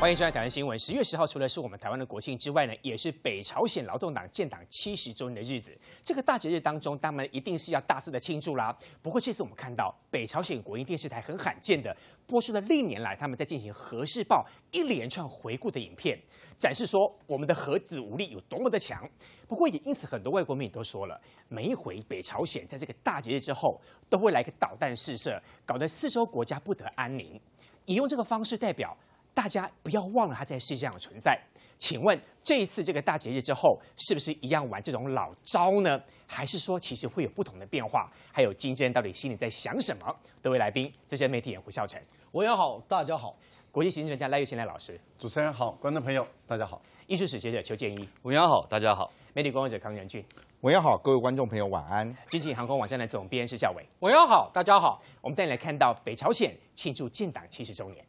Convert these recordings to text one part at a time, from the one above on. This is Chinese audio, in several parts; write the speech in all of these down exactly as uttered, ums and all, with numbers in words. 欢迎收看《台湾新闻》。十月十号，除了是我们台湾的国庆之外呢，也是北朝鲜劳动党建党七十周年的日子。这个大节日当中，当然一定是要大肆的庆祝啦。不过这次我们看到北朝鲜国营电视台很罕见的播出了历年来他们在进行核试爆一连串回顾的影片，展示说我们的核子武力有多么的强。不过也因此，很多外国媒体都说了，每一回北朝鲜在这个大节日之后，都会来个导弹试射，搞得四周国家不得安宁。也用这个方式代表。 大家不要忘了他在世界上的存在。请问这一次这个大节日之后，是不是一样玩这种老招呢？还是说其实会有不同的变化？还有金正恩到底心里在想什么？各位来宾，资深媒体人胡孝成，文瑶好，大家好；国际行政专家赖岳贤赖老师，主持人好，观众朋友大家好；艺术史学者邱建一，文瑶好，大家好；媒体观望者康仁俊，文瑶好，各位观众朋友晚安；军情航空网站的总编是赵伟，文瑶好，大家好。我们带你来看到北朝鲜庆祝建党七十周年。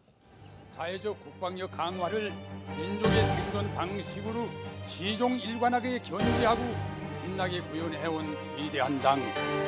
사회적 국방력 강화를 민족의 생존 방식으로 시종 일관하게 견제하고 빛나게 구현해온 위대한 당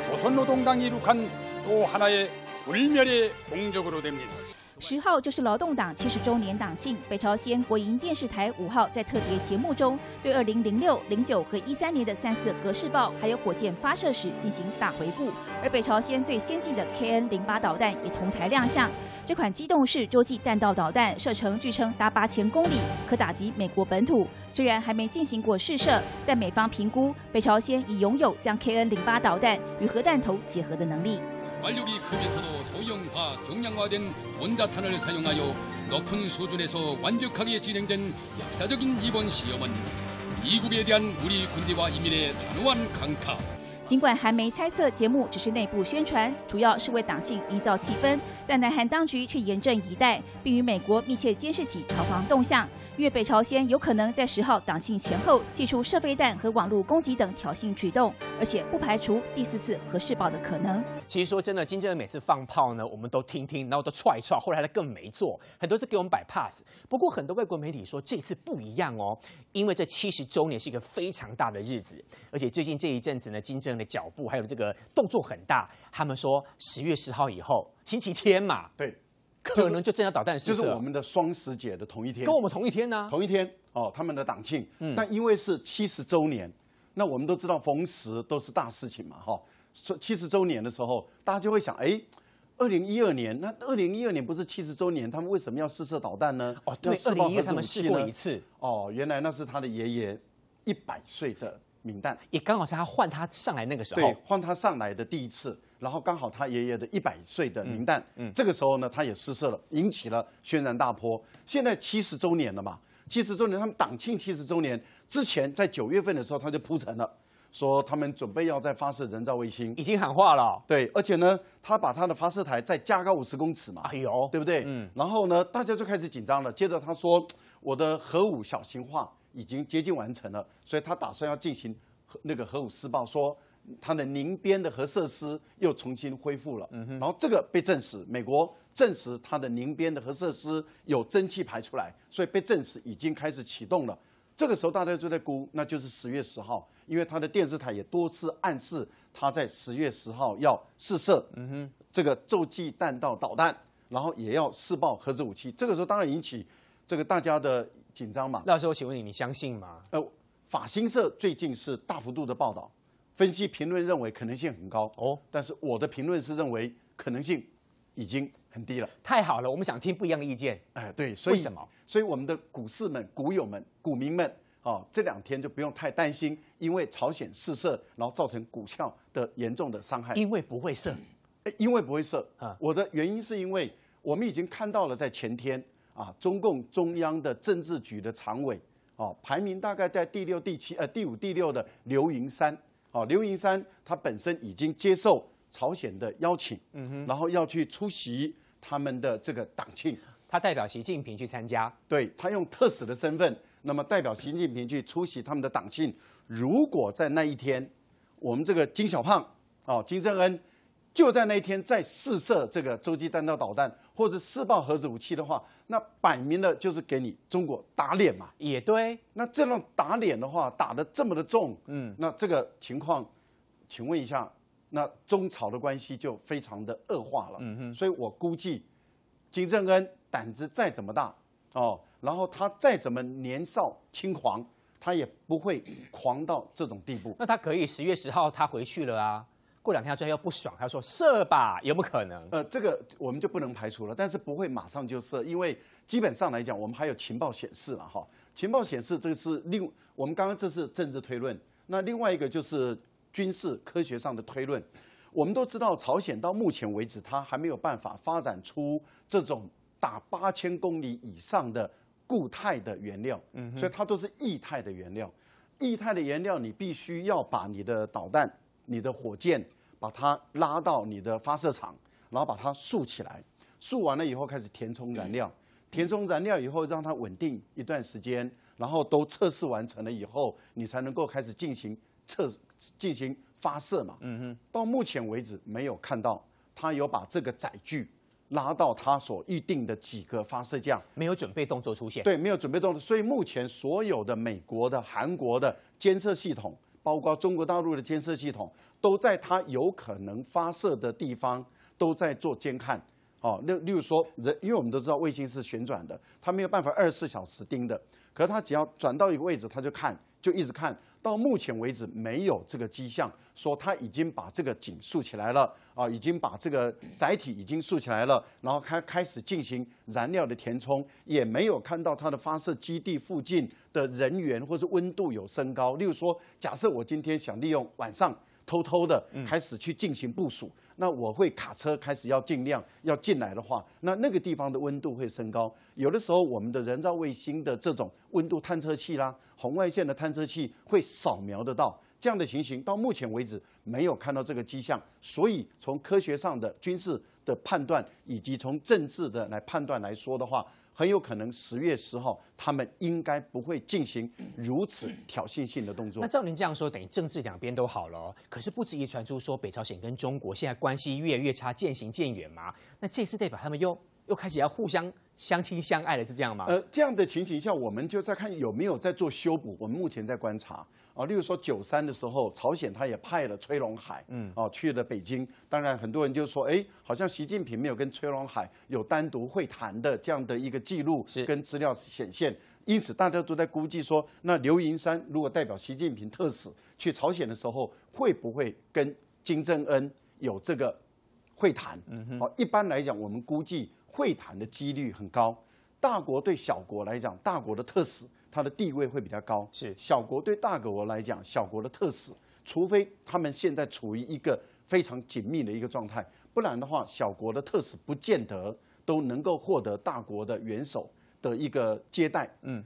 조선노동당이 이룩한 또 하나의 불멸의 공적으로 됩니다. 十号就是劳动党七十周年党庆，北朝鲜国营电视台五号在特别节目中，对二零零六、零九和一三年的三次核试爆还有火箭发射史进行大回顾。而北朝鲜最先进的 K N 零八导弹也同台亮相。这款机动式洲际弹道导弹射程据称达八千公里，可打击美国本土。虽然还没进行过试射，但美方评估北朝鲜已拥有将 K N 零八导弹与核弹头结合的能力。 완력이 크면서도 소형화, 경량화된 원자탄을 사용하여 높은 수준에서 완벽하게 진행된 역사적인 이번 시험은 미국에 대한 우리 군대와 인민의 단호한 강타. 尽管韩媒猜测节目只是内部宣传，主要是为党庆营造气氛，但南韩当局却严阵以待，并与美国密切监视起朝方动向，因为北朝鲜有可能在十号党庆前后祭出射飞弹和网络攻击等挑衅举动，而且不排除第四次核试爆的可能。其实说真的，金正恩每次放炮呢，我们都听听，然后都踹一踹，后来他更没做，很多次给我们摆 pass。不过很多外国媒体说这次不一样哦，因为这七十周年是一个非常大的日子，而且最近这一阵子呢，金正恩 的脚步还有这个动作很大，他们说十月十号以后星期天嘛，对，可能就真的导弹试射，就是我们的双十节的同一天，跟我们同一天呢、啊，同一天哦，他们的党庆，嗯、但因为是七十周年，那我们都知道逢十都是大事情嘛，哈、哦，说七十周年的时候，大家就会想，哎，二零一二年，那二零一二年不是七十周年，他们为什么要试射导弹呢？哦，对，二零一二他们试过一次，哦，原来那是他的爷爷一百岁的。 敏弹也刚好是他换他上来那个时候，对，换他上来的第一次，然后刚好他爷爷的一百岁的敏弹，嗯，嗯这个时候呢，他也失色了，引起了轩然大波。现在七十周年了嘛，七十周年，他们党庆七十周年之前，在九月份的时候他就铺陈了，说他们准备要再发射人造卫星，已经喊话了、哦，对，而且呢，他把他的发射台再加高五十公尺嘛，哎呦，对不对？嗯，然后呢，大家就开始紧张了，接着他说，我的核武小型化。 已经接近完成了，所以他打算要进行那个核武试爆，说他的宁边的核设施又重新恢复了。嗯、然后这个被证实，美国证实他的宁边的核设施有蒸汽排出来，所以被证实已经开始启动了。这个时候大家就在估，那就是十月十号，因为他的电视台也多次暗示他在十月十号要试射这个洲际弹道导弹，然后也要试爆核子武器。这个时候当然引起这个大家的。 紧张嘛？那时候，请问你，你相信吗？呃，法新社最近是大幅度的报道，分析评论认为可能性很高哦，但是我的评论是认为可能性已经很低了。太好了，我们想听不一样的意见。哎、呃，对，所以为什么？所以我们的股市们、股友们、股民们啊、哦，这两天就不用太担心，因为朝鲜试射，然后造成股票的严重的伤害。因为不会射，呃、因为不会射啊。我的原因是因为我们已经看到了，在前天。 啊，中共中央的政治局的常委，哦，排名大概在第六、第七，呃，第五、第六的刘云山，哦，刘云山他本身已经接受朝鲜的邀请，嗯哼，然后要去出席他们的这个党庆，他代表习近平去参加，对他用特使的身份，那么代表习近平去出席他们的党庆。如果在那一天，我们这个金小胖，哦，金正恩。 就在那一天再试射这个洲际弹道导弹，或者试爆核子武器的话，那摆明了就是给你中国打脸嘛。也对，那这种打脸的话，打得这么的重，嗯，那这个情况，请问一下，那中朝的关系就非常的恶化了。嗯哼，所以我估计，金正恩胆子再怎么大，哦，然后他再怎么年少轻狂，他也不会狂到这种地步。那他可以十月十号他回去了啊，过两天他就要不爽，他说射吧，有没有可能？呃，这个我们就不能排除了，但是不会马上就射，因为基本上来讲，我们还有情报显示了哈。情报显示这个是另我们刚刚这是政治推论，那另外一个就是军事科学上的推论。 我们都知道，朝鲜到目前为止，它还没有办法发展出这种打八千公里以上的固态的原料，嗯，所以它都是液态的原料。液态的原料，你必须要把你的导弹、你的火箭，把它拉到你的发射场，然后把它塑起来。塑完了以后，开始填充燃料。填充燃料以后，让它稳定一段时间，然后都测试完成了以后，你才能够开始进行测试。 进行发射嘛，嗯哼，到目前为止没有看到他有把这个载具拉到他所预定的几个发射架，没有准备动作出现。对，没有准备动作，所以目前所有的美国的、韩国的监测系统，包括中国大陆的监测系统，都在他有可能发射的地方都在做监看。哦，例例如说，人因为我们都知道卫星是旋转的，它没有办法二十四小时盯的，可是它只要转到一个位置，它就看，就一直看。 到目前为止，没有这个迹象，说他已经把这个井竖起来了啊，已经把这个载体已经竖起来了，然后开开始进行燃料的填充，也没有看到它的发射基地附近的人员或是温度有升高。例如说，假设我今天想利用晚上偷偷的开始去进行部署，嗯、那我会卡车开始要尽量要进来的话，那那个地方的温度会升高。有的时候，我们的人造卫星的这种温度探测器啦、红外线的探测器会 扫描得到这样的情形，到目前为止没有看到这个迹象，所以从科学上的、军事的判断，以及从政治的来判断来说的话，很有可能十月十号他们应该不会进行如此挑衅性的动作。那照您这样说，等于政治两边都好了、哦。可是不止一传出说北朝鲜跟中国现在关系越来越差，渐行渐远嘛。那这次代表他们又又开始要互相 相亲相爱的是这样吗？呃，这样的情形下，我们就在看有没有在做修补。我们目前在观察啊，例如说九三的时候，朝鲜他也派了崔龙海，嗯，哦、啊、去了北京。当然，很多人就说，哎，好像习近平没有跟崔龙海有单独会谈的这样的一个记录跟资料显现。因此，大家都在估计说，那刘银山如果代表习近平特使去朝鲜的时候，会不会跟金正恩有这个会谈？嗯哼，哦、啊，一般来讲，我们估计 会谈的几率很高，大国对小国来讲，大国的特使他的地位会比较高；是小国对大国来讲，小国的特使，除非他们现在处于一个非常紧密的一个状态，不然的话，小国的特使不见得都能够获得大国的元首的一个接待。嗯，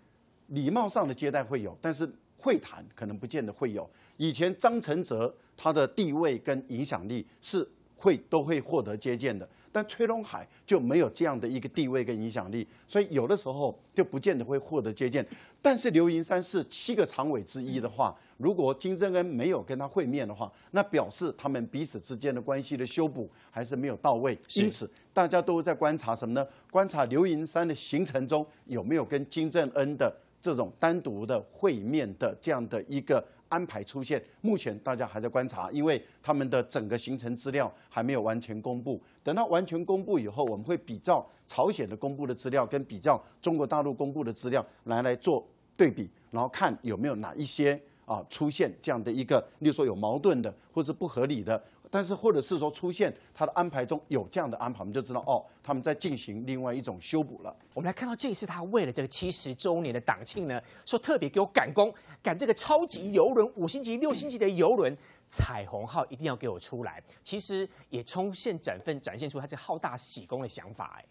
礼貌上的接待会有，但是 会谈可能不见得会有。以前张承泽他的地位跟影响力是 会都会获得接见的，但崔龙海就没有这样的一个地位跟影响力，所以有的时候就不见得会获得接见。但是刘银山是七个常委之一的话，如果金正恩没有跟他会面的话，那表示他们彼此之间的关系的修补还是没有到位。因此，大家都在观察什么呢？观察刘银山的行程中有没有跟金正恩的这种单独的会面的这样的一个 安排出现，目前大家还在观察，因为他们的整个行程资料还没有完全公布。等到完全公布以后，我们会比照朝鲜的公布的资料跟比较中国大陆公布的资料来来做对比，然后看有没有哪一些啊出现这样的一个，例如说有矛盾的或是不合理的，但是或者是说出现他的安排中有这样的安排，我们就知道哦，他们在进行另外一种修补了。我们来看到这一次他为了这个七十周年的党庆呢，说特别给我赶工。 赶这个超级游轮，五星级、六星级的游轮，彩虹号一定要给我出来。其实也充现展份展现出他这好大喜功的想法。哎，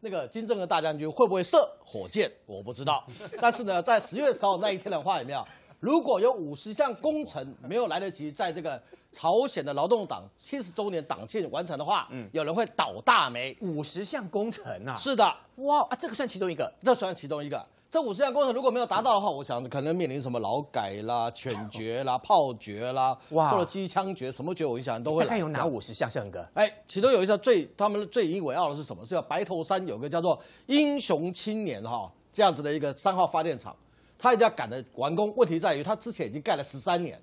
那个金正恩大将军会不会射火箭，我不知道。但是呢，在十月十号那一天的话，有没有？如果有五十项工程没有来得及在这个朝鲜的劳动党七十周年党庆完成的话，嗯，有人会倒大霉。五十项工程啊？是的，哇啊，这个算其中一个，这算其中一个。 这五十项工程如果没有达到的话，我想可能面临什么劳改啦、犬决啦、炮决啦，或者机枪决，什么决我想都会来。大概有哪五十项，胜哥？哎，其中有一项最他们最引以为傲的是什么？是要白头山有个叫做英雄青年哈、哦、这样子的一个三号发电厂，他一定要赶着完工。问题在于他之前已经盖了十三年，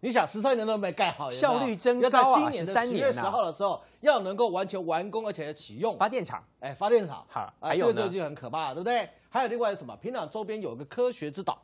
你想十三年都没盖好，效率真高啊！十三年啊！十月十号的时候要能够完全完工而且启用发电厂，哎，发电厂好，哎，这个就已经很可怕了，对不对？ 啊，还有另外是什么？平壤周边有个科学之岛，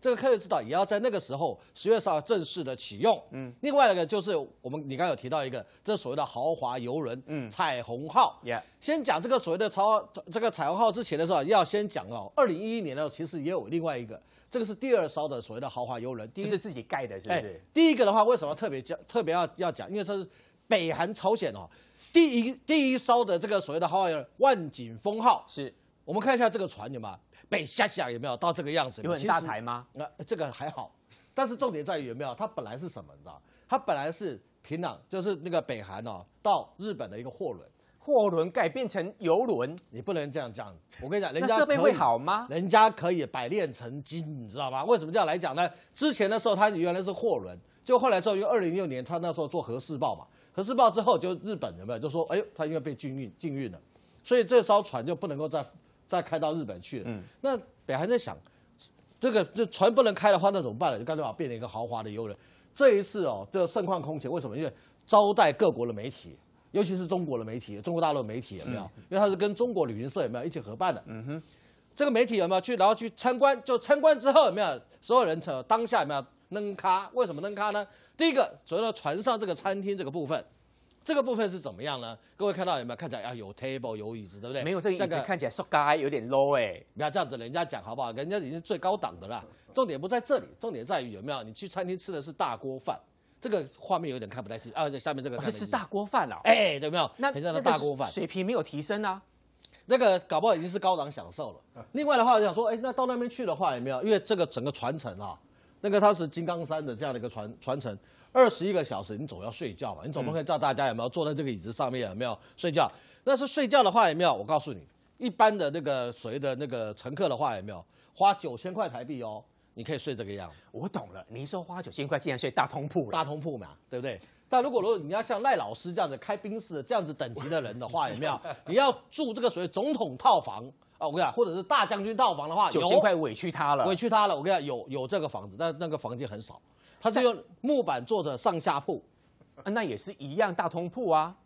这个科学之岛也要在那个时候十月十号正式的启用。嗯，另外一个就是我们你刚刚有提到一个，这所谓的豪华游轮，嗯，彩虹号。Yeah. 先讲这个所谓的超这个彩虹号之前的时候，要先讲哦，二零一一年呢，其实也有另外一个。 这个是第二艘的所谓的豪华游轮，第一就是自己盖的，是不是？哎、第一个的话，为什么特别讲、特别要要讲？因为这是北韩、朝鲜哦，第一第一艘的这个所谓的豪华游轮“万景峰号”是。我们看一下这个船有没有北下下有没有到这个样子？有很大台吗？那、呃、这个还好，但是重点在于有没有它本来是什么？你知道？它本来是平壤，就是那个北韩哦，到日本的一个货轮。 货轮改变成游轮，你不能这样讲。我跟你讲，人家设备会好吗？人家可以百炼成金，你知道吗？为什么这样来讲呢？之前的时候，它原来是货轮，就后来之后，因为二零一六年他那时候做核试爆嘛，核试爆之后，就日本有没有就说，哎呦，他因为被禁运禁运了，所以这艘船就不能够再再开到日本去了。嗯，那北韩在想，这个这船不能开的话，那怎么办呢？就干脆把它变成一个豪华的游轮。这一次哦，这盛况空前，为什么？因为招待各国的媒体。 尤其是中国的媒体，中国大陆媒体有没有？嗯、因为它是跟中国旅行社有没有一起合办的？嗯哼，这个媒体有没有去？然后去参观，就参观之后有没有？所有人当下有没有扔咖？为什么扔咖呢？第一个，主要的船上这个餐厅这个部分，这个部分是怎么样呢？各位看到有没有？看起来啊有 table 有椅子，对不对？没有这个椅子看起来塑胶有点 low 哎、欸。不要这样子，人家讲好不好？人家已经是最高档的啦。重点不在这里，重点在于有没有？你去餐厅吃的是大锅饭。 这个画面有点看不太清啊，在下面这个、哦、这是大锅饭了、哦，哎，有没有？那很像大锅饭，水平没有提升啊。那个搞不好已经是高档享受了。嗯、另外的话，我想说，哎，那到那边去的话，有没有？因为这个整个船程啊，那个它是金刚山的这样的一个船船程，二十一个小时，你总要睡觉嘛，你总不会叫大家有没有坐在这个椅子上面有没有睡觉？那是睡觉的话有没有？我告诉你，一般的那个所谓的那个乘客的话有没有花九千块台币哦？ 你可以睡这个样，我懂了。你说花九千块竟然睡大通铺了，大通铺嘛，对不对？但如果如果你要像赖老师这样子开宾士这样子等级的人的话，有没有？你要住这个所谓总统套房啊，我跟你讲，或者是大将军套房的话，九千块委屈他了，委屈他了。我跟你讲，有有这个房子，但那个房间很少，它是用木板做的上下铺，那也是一样大通铺啊。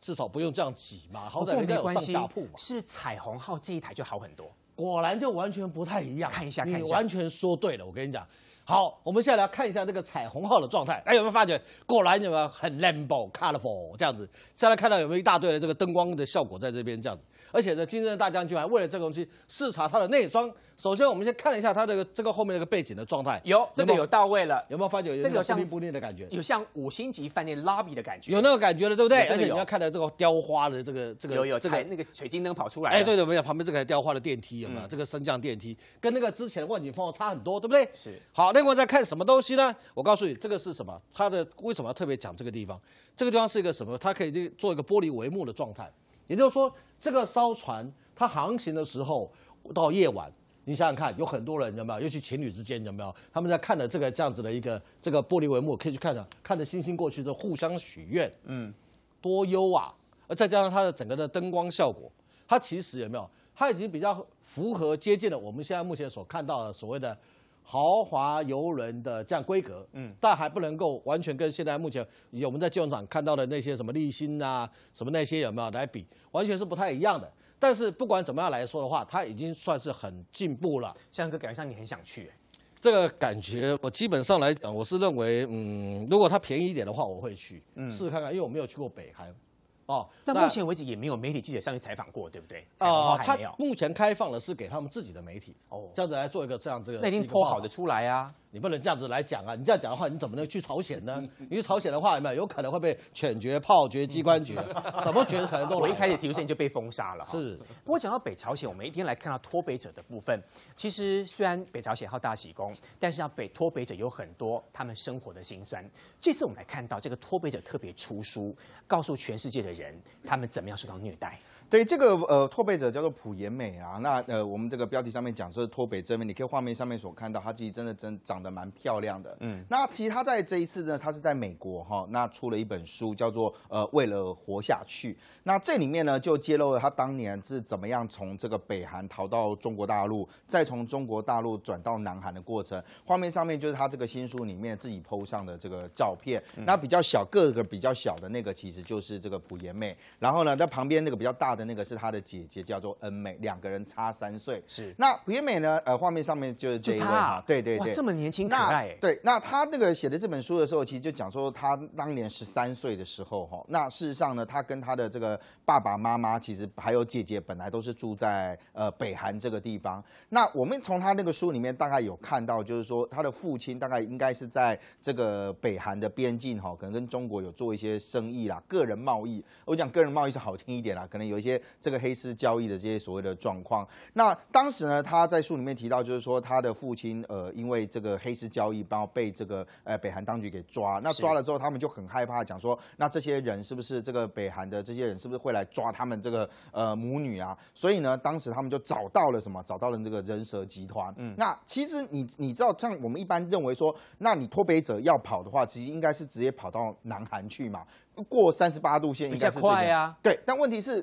至少不用这样挤嘛，好歹人家有上下铺嘛。是彩虹号这一台就好很多，果然就完全不太一样。看一下，看一下，你完全说对了，我跟你讲。好，我们现在来看一下这个彩虹号的状态。哎，有没有发觉？果然有没有很 rainbow colorful 这样子？现在看到有没有一大堆的这个灯光的效果在这边这样子？而且呢，金正恩大将军还为了这个东西视察它的内装。首先，我们先看了一下它这个这个后面那个背景的状态，有这个有到位了，有没有发觉？这个有像布丁的感觉，有像五星级饭店 lobby 的感觉，有那个感觉了，对不对？而且你要看到这个雕花的这个这个有有这个那个水晶灯跑出来。哎，对对，没有旁边这个雕花的电梯有没有？这个升降电梯跟那个之前的万景峰差很多，对不对？是好。 另外在看什么东西呢？我告诉你，这个是什么？它的为什么要特别讲这个地方？这个地方是一个什么？它可以做一个玻璃帷幕的状态，也就是说，这个艘船它航行的时候到夜晚，你想想看，有很多人有没有？尤其情侣之间有没有？他们在看着这个这样子的一个这个玻璃帷幕，可以去看着看着星星过去，就互相许愿，嗯，多优啊！而再加上它的整个的灯光效果，它其实有没有？它已经比较符合接近了我们现在目前所看到的所谓的。 豪华游轮的这样规格，嗯，但还不能够完全跟现在目前我们在机场场看到的那些什么立新啊，什么那些有没有来比，完全是不太一样的。但是不管怎么样来说的话，它已经算是很进步了。向哥，感觉上你很想去、欸，这个感觉我基本上来讲，我是认为，嗯，如果它便宜一点的话，我会去试试看看，因为我没有去过北韩。 哦，但目前为止也没有媒体记者上去采访过，对不对？哦、呃，他目前开放的是给他们自己的媒体，哦，这样子来做一个这样这个。那一定剖好的出来啊！你不能这样子来讲啊！你这样讲的话，你怎么能去朝鲜呢？嗯、你去朝鲜的话，有没有有可能会被犬决、炮决、机关决，嗯、什么决可能都。我一开始提出线就被封杀了。是。不过讲到北朝鲜，我们一定来看到脱北者的部分。其实虽然北朝鲜好大喜功，但是啊，北脱北者有很多他们生活的辛酸。这次我们来看到这个脱北者特别出书，告诉全世界的人。 人他们怎么样受到虐待？对这个呃脱北者叫做朴妍美啊，那呃我们这个标题上面讲说是脱北这边，你可以画面上面所看到，她其实真的真长得蛮漂亮的。嗯，那其实她在这一次呢，她是在美国哈、哦，那出了一本书叫做呃为了活下去。那这里面呢就揭露了她当年是怎么样从这个北韩逃到中国大陆，再从中国大陆转到南韩的过程。画面上面就是她这个新书里面自己 P O 上的这个照片，嗯、那比较小个个比较小的那个其实就是这个朴妍美，然后呢在旁边那个比较大的。的那个是他的姐姐，叫做恩美，两个人差三岁。是。那朴妍美呢？呃，画面上面就是这一位嘛，对对对，这么年轻可爱哎。对，那他那个写的这本书的时候，其实就讲说他当年十三岁的时候，哈，那事实上呢，他跟他的这个爸爸妈妈，其实还有姐姐，本来都是住在呃北韩这个地方。那我们从他那个书里面大概有看到，就是说他的父亲大概应该是在这个北韩的边境，哈，可能跟中国有做一些生意啦，个人贸易。我讲个人贸易是好听一点啦，可能有一些这个黑市交易的这些所谓的状况。那当时呢，他在书里面提到，就是说他的父亲呃，因为这个黑市交易，然后被这个呃北韩当局给抓。那抓了之后，他们就很害怕，讲说那这些人是不是这个北韩的这些人是不是会来抓他们这个呃母女啊？所以呢，当时他们就找到了什么？找到了这个人蛇集团。嗯，那其实你你知道，像我们一般认为说，那你脱北者要跑的话，其实应该是直接跑到南韩去嘛。过三十八度线应该是这个，啊、对，但问题是，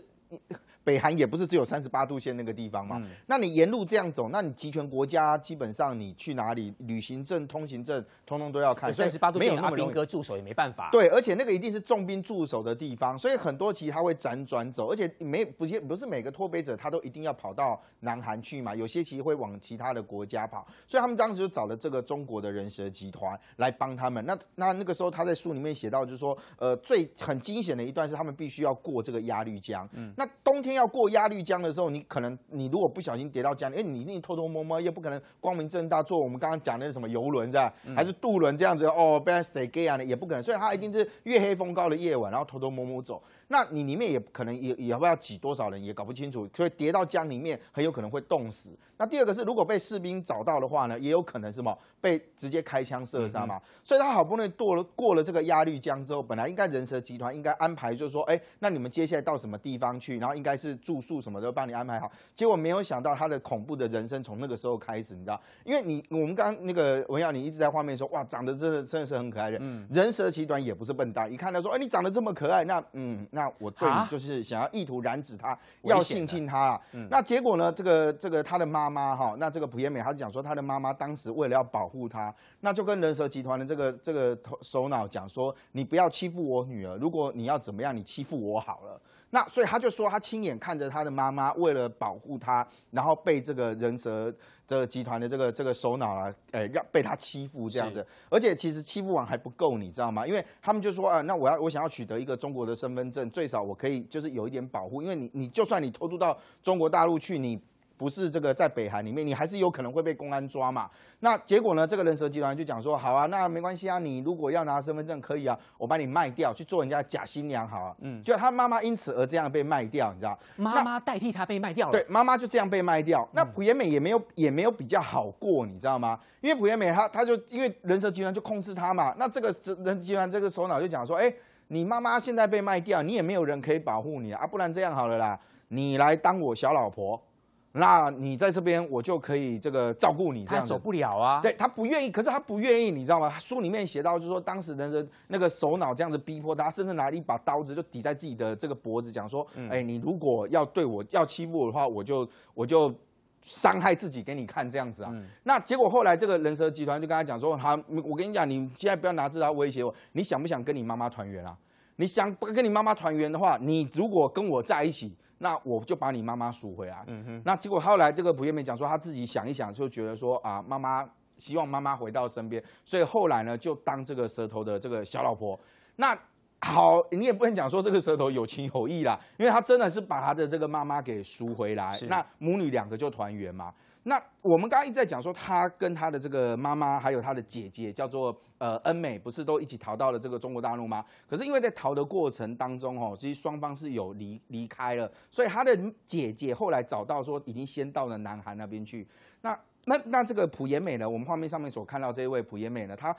北韩也不是只有三十八度线那个地方嘛。嗯、那你沿路这样走，那你集权国家基本上你去哪里，旅行证、通行证，通通都要看。三十八度线有阿兵哥驻守也没办法。对，而且那个一定是重兵驻守的地方，所以很多其实他会辗转走，而且没不是不是每个脱北者他都一定要跑到南韩去嘛，有些其实会往其他的国家跑，所以他们当时就找了这个中国的人蛇集团来帮他们。那那那个时候他在书里面写到，就是说，呃，最很惊险的一段是他们必须要过这个鸭绿江。嗯，那冬天。要过鸭绿江的时候，你可能你如果不小心跌到江里，哎、欸，你你偷偷摸摸，又不可能光明正大坐我们刚刚讲的什么游轮是吧？嗯、还是渡轮这样子哦，不然谁给啊？也不可能，所以他一定是月黑风高的夜晚，然后偷偷摸摸走。那你里面也可能也也不要挤多少人，也搞不清楚，所以跌到江里面很有可能会冻死。那第二个是，如果被士兵找到的话呢，也有可能什么被直接开枪射杀嘛。嗯嗯所以他好不容易过了过了这个鸭绿江之后，本来应该人蛇集团应该安排，就是说，哎、欸，那你们接下来到什么地方去？然后应该。是住宿什么都帮你安排好，结果没有想到他的恐怖的人生从那个时候开始，你知道？因为你我们刚刚那个文耀，你一直在画面说，哇，长得真的真的是很可爱的，嗯、人蛇集团也不是笨蛋，一看他说，哎、欸，你长得这么可爱，那嗯，那我对你就是想要意图染指他，要性侵他啊。嗯、那结果呢，这个这个他的妈妈哈，那这个朴妍美，他讲说他的妈妈当时为了要保护他，那就跟人蛇集团的这个这个首脑讲说，你不要欺负我女儿，如果你要怎么样，你欺负我好了。那所以他就说，他亲眼看着他的妈妈为了保护他，然后被这个人蛇这个集团的这个这个首脑啊，哎、欸，让被他欺负这样子。而且其实欺负完还不够，你知道吗？因为他们就说啊，那我要我想要取得一个中国的身份证，最少我可以就是有一点保护，因为你你就算你偷渡到中国大陆去，你。不是这个在北韩里面，你还是有可能会被公安抓嘛？那结果呢？这个人蛇集团就讲说，好啊，那没关系啊，你如果要拿身份证可以啊，我把你卖掉去做人家假新娘好啊。嗯，就他妈妈因此而这样被卖掉，你知道？妈妈代替他被卖掉了。对，妈妈就这样被卖掉。那朴妍美也没有也没有比较好过，你知道吗？因为朴妍美她她就因为人蛇集团就控制她嘛。那这个人集团这个首脑就讲说，哎、欸，你妈妈现在被卖掉，你也没有人可以保护你 啊, 啊，不然这样好了啦，你来当我小老婆。那你在这边，我就可以这个照顾你这样子。他走不了啊，对他不愿意，可是他不愿意，你知道吗？书里面写到，就是说当时人的那个首脑这样子逼迫他，甚至拿了一把刀子就抵在自己的这个脖子，讲说：“哎，你如果要对我要欺负我的话，我就我就伤害自己给你看这样子啊。”那结果后来这个人蛇集团就跟他讲说：“好，我跟你讲，你现在不要拿这招威胁我，你想不想跟你妈妈团圆啊？你想跟你妈妈团圆的话，你如果跟我在一起。”那我就把你妈妈赎回来。嗯哼。那结果后来这个朴妍美讲说，她自己想一想，就觉得说啊，妈妈希望妈妈回到身边，所以后来呢，就当这个蛇头的这个小老婆。那好，你也不能讲说这个蛇头有情有义啦，因为她真的是把她的这个妈妈给赎回来，那母女两个就团圆嘛。那我们刚刚一直在讲说，他跟他的这个妈妈，还有他的姐姐，叫做呃恩美，不是都一起逃到了这个中国大陆吗？可是因为在逃的过程当中，哦，其实双方是有离离开了，所以他的姐姐后来找到说，已经先到了南韩那边去。那那那这个朴妍美呢？我们画面上面所看到这一位朴妍美呢，她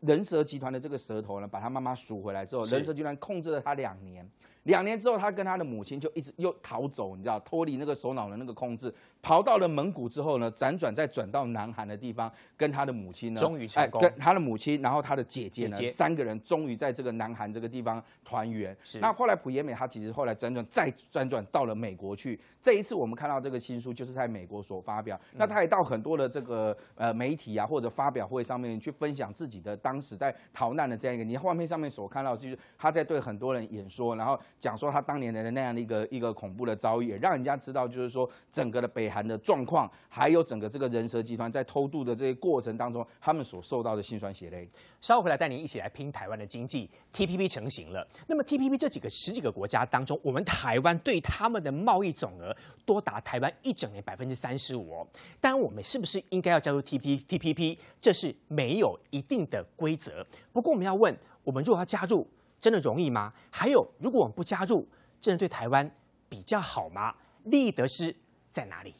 人蛇集团的这个蛇头呢，把她妈妈赎回来之后，人蛇集团控制了她两年。两年之后，他跟他的母亲就一直又逃走，你知道，脱离那个首脑的那个控制，逃到了蒙古之后呢，辗转再转到南韩的地方，跟他的母亲呢，终于成功，哎、跟他的母亲，然后他的姐姐呢，姐姐三个人终于在这个南韩这个地方团圆。那后来朴妍美他其实后来辗转再辗转到了美国去，这一次我们看到这个新书就是在美国所发表，嗯、那他也到很多的这个呃媒体啊或者发表会上面去分享自己的当时在逃难的这样一个，你画面上面所看到就是他在对很多人演说，然后。讲说他当年的那样的一个一个恐怖的遭遇，也让人家知道就是说整个的北韩的状况，还有整个这个人蛇集团在偷渡的这些过程当中，他们所受到的辛酸血泪。稍后回来带您一起来拼台湾的经济 ，T P P 成型了。那么 T P P 这几个十几个国家当中，我们台湾对他们的贸易总额多达台湾一整年百分之三十五哦。当然，我们是不是应该要加入 T P P？ 这是没有一定的规则。不过我们要问，我们如果要加入？ 真的容易吗？还有，如果我们不加入，真的对台湾比较好吗？利益得失在哪里？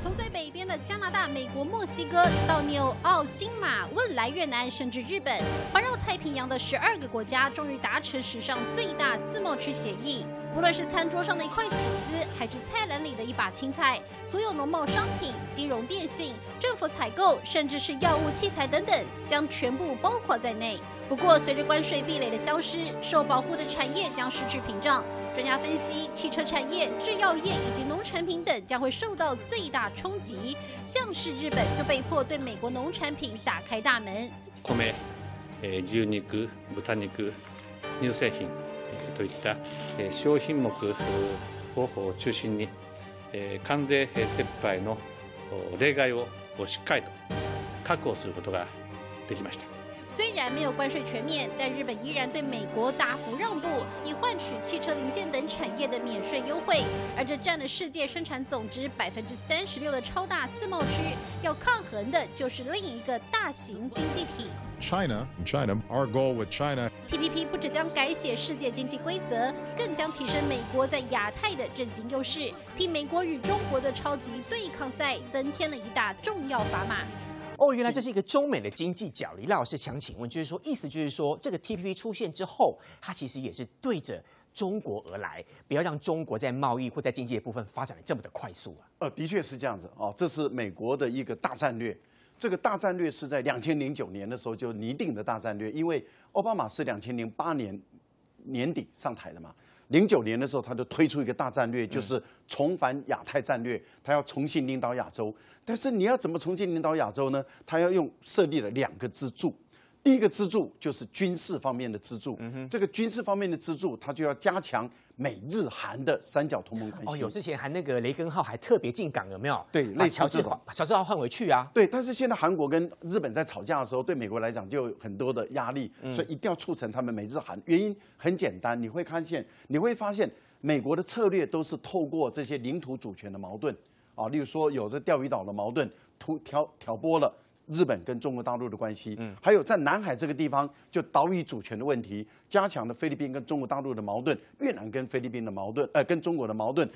从最北边的加拿大、美国、墨西哥到纽澳、新马、汶莱、越南，甚至日本，环绕太平洋的十二个国家终于达成史上最大自贸区协议。 不论是餐桌上的一块起司，还是菜篮里的一把青菜，所有农贸商品、金融、电信、政府采购，甚至是药物、器材等等，将全部包括在内。不过，随着关税壁垒的消失，受保护的产业将失去屏障。专家分析，汽车产业、制药业以及农产品等将会受到最大冲击。像是日本就被迫对美国农产品打开大门。米、え、牛肉、豚肉、乳製品。 といった商品目を中心に関税撤廃の例外をしっかりと確保することができました。 虽然没有关税全面，但日本依然对美国大幅让步，以换取汽车零件等产业的免税优惠。而这占了世界生产总值百分之三十六的超大自贸区，要抗衡的就是另一个大型经济体。China, China, our goal with China. T P P 不只将改写世界经济规则，更将提升美国在亚太的政经优势，替美国与中国的超级对抗赛增添了一大重要砝码。 哦，原来这是一个中美的经济角力。赖老师想请问，就是说，意思就是说，这个 T P P 出现之后，它其实也是对着中国而来，不要让中国在贸易或在经济的部分发展得这么的快速啊。呃，的确是这样子哦，这是美国的一个大战略。这个大战略是在两千零九年的时候就拟定的大战略，因为奥巴马是两千零八年年底上台的嘛。 零九年的时候，他就推出一个大战略，就是重返亚太战略，他要重新领导亚洲。但是你要怎么重新领导亚洲呢？他要用设立了两个支柱，第一个支柱就是军事方面的支柱，嗯、这个军事方面的支柱，他就要加强美日韩的三角同盟关系。哦，有之前还那个雷根号还特别进港，有没有？对，那乔治号，乔治号换回去啊。对，但是现在韩国跟日本在吵架的时候，对美国来讲就有很多的压力，嗯、所以一定要促成他们美日韩。原因很简单，你会看见，你会发现美国的策略都是透过这些领土主权的矛盾啊，例如说有的钓鱼岛的矛盾，突挑挑拨了。 日本跟中国大陆的关系，嗯，还有在南海这个地方，就岛屿主权的问题，加强了菲律宾跟中国大陆的矛盾，越南跟菲律宾的矛盾，呃，跟中国的矛盾，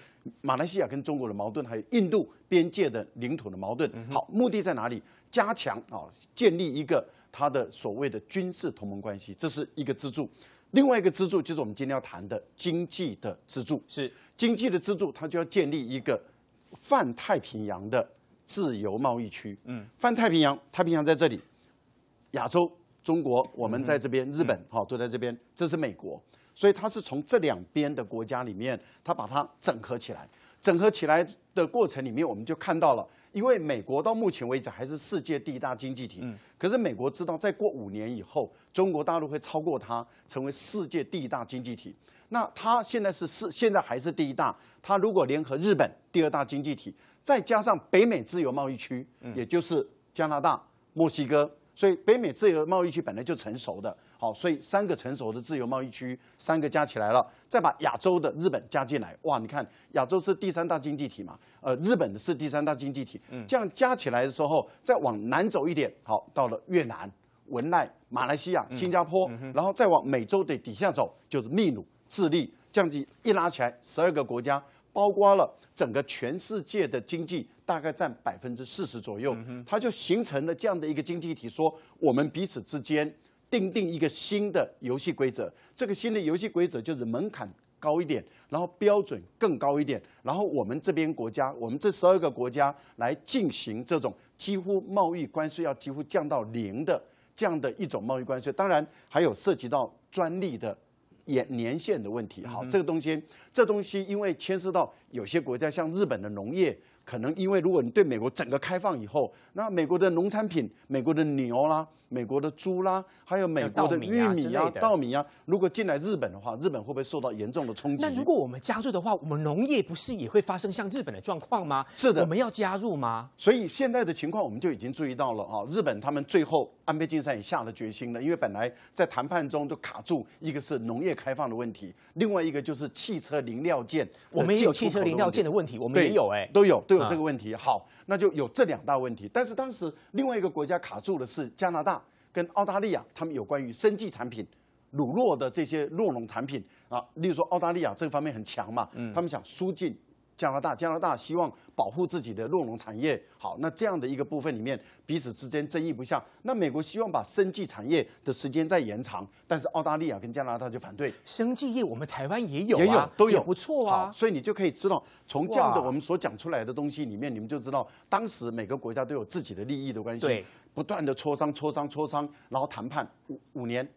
马来西亚跟中国的矛盾，还有印度边界的领土的矛盾。嗯、好，目的在哪里？加强啊，建立一个它的所谓的军事同盟关系，这是一个支柱。另外一个支柱就是我们今天要谈的经济的支柱，是经济的支柱，它就要建立一个泛太平洋的。 自由贸易区，嗯，泛太平洋，太平洋在这里，亚洲，中国，我们在这边，日本，好，都在这边，这是美国，所以它是从这两边的国家里面，它把它整合起来，整合起来的过程里面，我们就看到了，因为美国到目前为止还是世界第一大经济体，可是美国知道再过五年以后，中国大陆会超过它，成为世界第一大经济体。 那它现在是是现在还是第一大，它如果联合日本第二大经济体，再加上北美自由贸易区，也就是加拿大、墨西哥，所以北美自由贸易区本来就成熟的，好，所以三个成熟的自由贸易区，三个加起来了，再把亚洲的日本加进来，哇，你看亚洲是第三大经济体嘛，呃，日本是第三大经济体，这样加起来的时候，再往南走一点，好，到了越南、文莱、马来西亚、新加坡，然后再往美洲的底下走，就是秘鲁。 智利这样子一拉起来，十二个国家，包括了整个全世界的经济，大概占百分之四十左右，它就形成了这样的一个经济体。说我们彼此之间订定一个新的游戏规则，这个新的游戏规则就是门槛高一点，然后标准更高一点，然后我们这边国家，我们这十二个国家来进行这种几乎贸易关税要几乎降到零的这样的一种贸易关税。当然还有涉及到专利的。 也年限的问题，好，这个东西，这东西因为牵涉到有些国家，像日本的农业可能因为如果你对美国整个开放以后，那美国的农产品、美国的牛啦、美国的猪啦，还有美国的玉米啊、稻米啊，如果进来日本的话，日本会不会受到严重的冲击？那如果我们加入的话，我们农业不是也会发生像日本的状况吗？是的，我们要加入吗？所以现在的情况我们就已经注意到了啊，日本他们最后安倍晋三也下了决心了，因为本来在谈判中就卡住，一个是农业开放的问题，另外一个就是汽车零料件，我们也有汽车零料件的问题，我们也有哎、欸，都有都。 有这个问题，好，那就有这两大问题。但是当时另外一个国家卡住的是加拿大跟澳大利亚，他们有关于生技产品、乳酪的这些酪农产品啊，例如说澳大利亚这方面很强嘛，他们想输进加拿大，加拿大希望保护自己的酪农产业。好，那这样的一个部分里面，彼此之间争议不下。那美国希望把生技产业的时间再延长，但是澳大利亚跟加拿大就反对。生技业我们台湾也有、啊，也有都有，不错啊。所以你就可以知道，从这样的我们所讲出来的东西里面，你们就知道当时每个国家都有自己的利益的关系，不断的磋商、磋商、磋商，然后谈判五五年，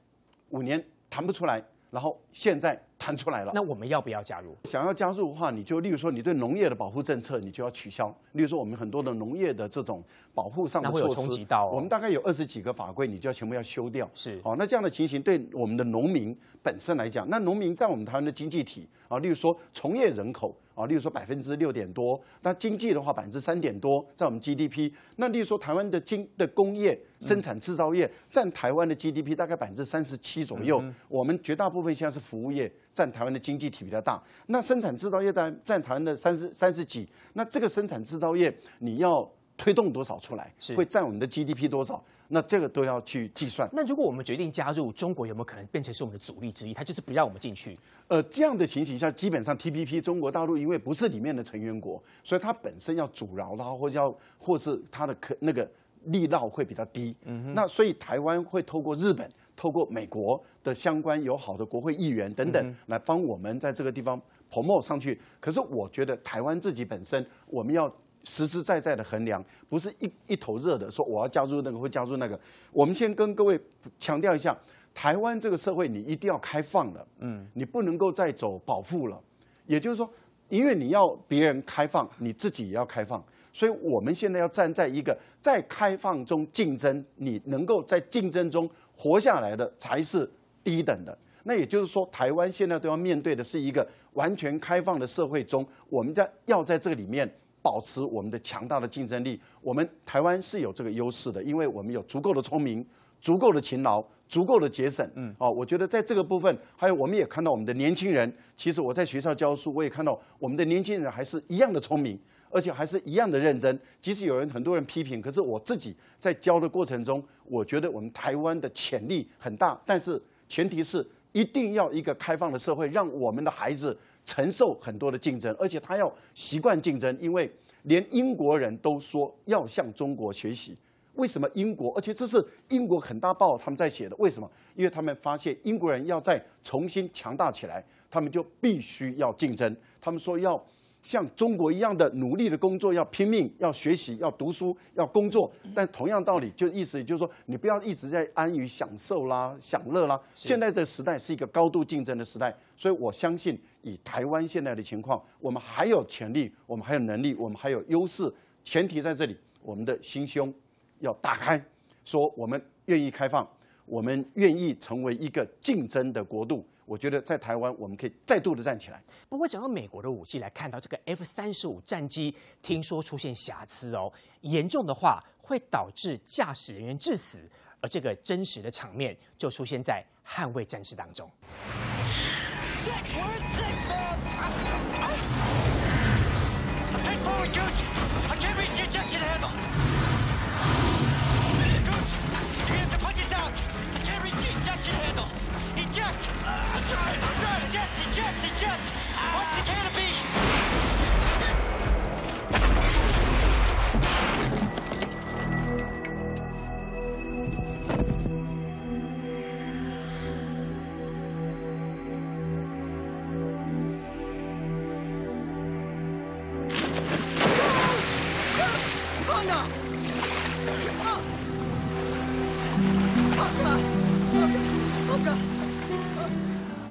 五年谈不出来。 然后现在谈出来了，那我们要不要加入？想要加入的话，你就例如说，你对农业的保护政策，你就要取消。例如说，我们很多的农业的这种保护上的措施，那会有冲击到、哦、我们大概有二十几个法规，你就要全部要修掉。是，哦，那这样的情形对我们的农民本身来讲，那农民在我们台湾的经济体啊，例如说从业人口啊，例如说百分之六点多，那经济的话百分之三点多，在我们 G D P。那例如说台湾的经的工业生产制造业占台湾的 G D P 大概百分之三十七左右，嗯、我们绝大部分。 部分现在是服务业占台湾的经济体比较大，那生产制造业占占台湾的三十三十几，那这个生产制造业你要推动多少出来，会占我们的 G D P 多少？那这个都要去计算。那如果我们决定加入，中国有没有可能变成是我们的阻力之一？它就是不让我们进去。呃，这样的情形下，基本上 T P P 中国大陆因为不是里面的成员国，所以它本身要阻挠它，或者要或是它的可那个力道会比较低。嗯那所以台湾会透过日本。 透过美国的相关友好的国会议员等等来帮我们在这个地方 promote 上去。可是我觉得台湾自己本身，我们要实实在在的衡量，不是一一头热的说我要加入那个或加入那个。我们先跟各位强调一下，台湾这个社会你一定要开放了，嗯，你不能够再走保护了。也就是说，因为你要别人开放，你自己也要开放。 所以我们现在要站在一个在开放中竞争，你能够在竞争中活下来的才是第一等的。那也就是说，台湾现在都要面对的是一个完全开放的社会中，我们在要在这个里面保持我们的强大的竞争力。我们台湾是有这个优势的，因为我们有足够的聪明、足够的勤劳、足够的节省。嗯，哦，我觉得在这个部分，还有我们也看到我们的年轻人，其实我在学校教书，我也看到我们的年轻人还是一样的聪明。 而且还是一样的认真，即使有人很多人批评，可是我自己在教的过程中，我觉得我们台湾的潜力很大，但是前提是一定要一个开放的社会，让我们的孩子承受很多的竞争，而且他要习惯竞争，因为连英国人都说要向中国学习。为什么英国？而且这是英国很大报他们在写的，为什么？因为他们发现英国人要再重新强大起来，他们就必须要竞争，他们说要。 像中国一样的努力的工作，要拼命，要学习，要读书，要工作。但同样道理，就意思就是说，你不要一直在安于享受啦、享乐啦。现在的时代是一个高度竞争的时代，所以我相信，以台湾现在的情况，我们还有潜力，我们还有能力，我们还有优势。前提在这里，我们的心胸要打开，说我们愿意开放，我们愿意成为一个竞争的国度。 我觉得在台湾，我们可以再度的站起来。不过，讲到美国的武器来看到这个 F 三十五战机，听说出现瑕疵哦，严重的话会导致驾驶人员致死，而这个真实的场面就出现在《捍卫战士》当中。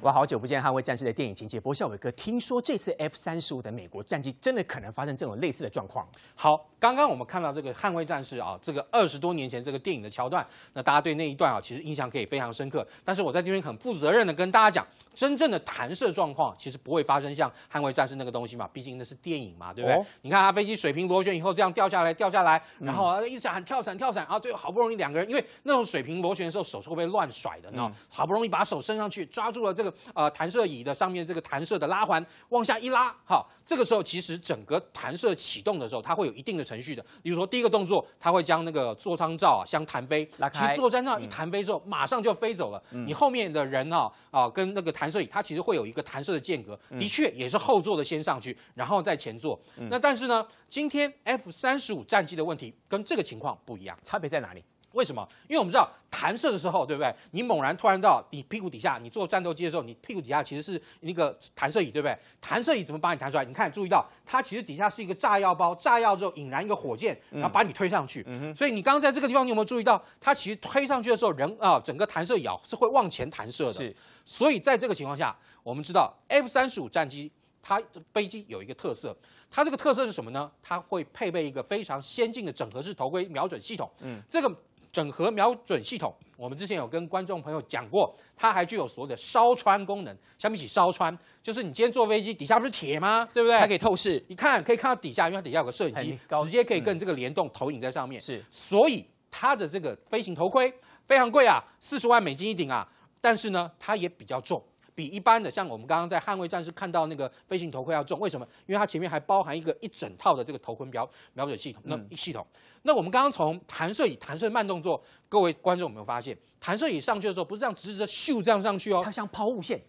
哇，好久不见《捍卫战士》的电影情节。不过孝瑋哥，听说这次 F 三十五的美国战机真的可能发生这种类似的状况。好，刚刚我们看到这个《捍卫战士》啊，这个二十多年前这个电影的桥段，那大家对那一段啊，其实印象可以非常深刻。但是我在这边很负责任的跟大家讲，真正的弹射状况其实不会发生像《捍卫战士》那个东西嘛，毕竟那是电影嘛，对不对？哦、你看他飞机水平螺旋以后这样掉下来，掉下来，然后一直喊跳伞跳伞，然后最后好不容易两个人，因为那种水平螺旋的时候手是会被乱甩的，嗯、好不容易把手伸上去抓住了。 这个呃弹射椅的上面这个弹射的拉环往下一拉，好，这个时候其实整个弹射启动的时候，它会有一定的程序的。比如说第一个动作，它会将那个座舱罩啊相弹飞，拉开。其实座舱罩一弹飞之后，嗯、马上就飞走了。嗯、你后面的人啊啊、呃、跟那个弹射椅，它其实会有一个弹射的间隔，的确也是后座的先上去，然后再前座。嗯、那但是呢，今天 F 三十五战机的问题跟这个情况不一样，差别在哪里？ 为什么？因为我们知道弹射的时候，对不对？你猛然突然到你屁股底下，你坐战斗机的时候，你屁股底下其实是那个弹射椅，对不对？弹射椅怎么把你弹出来？你看，注意到它其实底下是一个炸药包，炸药之后引燃一个火箭，然后把你推上去。嗯、所以你刚刚在这个地方，你有没有注意到？它其实推上去的时候，人啊、呃，整个弹射椅啊是会往前弹射的。是。所以在这个情况下，我们知道 F 三十五战机。 它飞机有一个特色，它这个特色是什么呢？它会配备一个非常先进的整合式头盔瞄准系统。嗯，这个整合瞄准系统，我们之前有跟观众朋友讲过，它还具有所谓的烧穿功能。相比起烧穿，就是你今天坐飞机底下不是铁吗？对不对？它可以透视，你看可以看到底下，因为它底下有个摄影机，直接可以跟这个联动投影在上面。是，所以它的这个飞行头盔非常贵啊，四十万美金一顶啊，但是呢，它也比较重。 比一般的像我们刚刚在捍卫战士看到那个飞行头盔要重，为什么？因为它前面还包含一个一整套的这个头盔瞄瞄准系统，那一系统。嗯、那我们刚刚从弹射椅弹射慢动作，各位观众有没有发现，弹射椅上去的时候不是这样直直的咻这样上去哦，它像抛物线。